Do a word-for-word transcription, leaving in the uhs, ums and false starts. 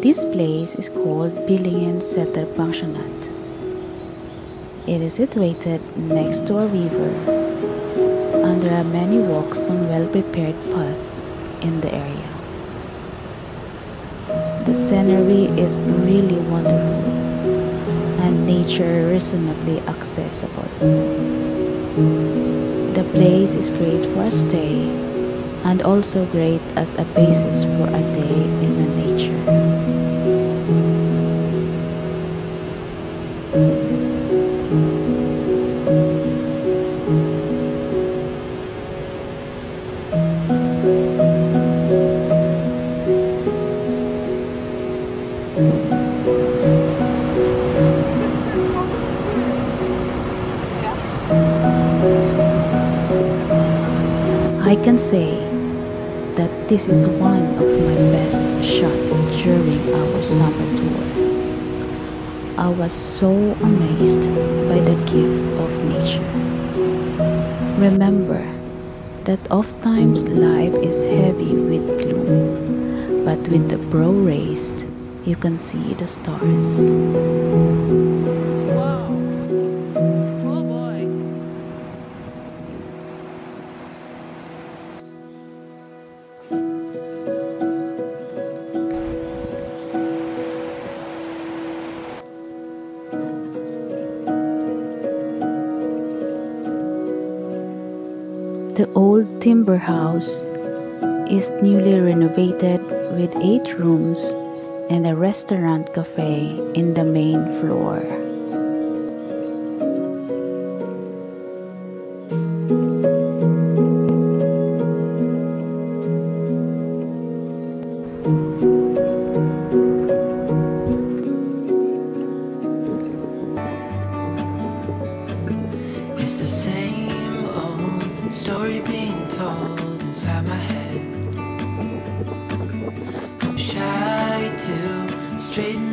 This place is called Billingen Seterpensjonat. It is situated next to a river, and there are many walks and well-prepared paths in the area. The scenery is really wonderful, and nature reasonably accessible. The place is great for a stay, and also great as a basis for a day in the nature. I can say that this is one of my best shots during our summer tour. I was so amazed by the gift of nature. Remember that oftentimes life is heavy with gloom, but with the brow raised, you can see the stars. The old timber house is newly renovated with eight rooms and a restaurant cafe in the main floor. Story being told inside my head. I'm shy to straighten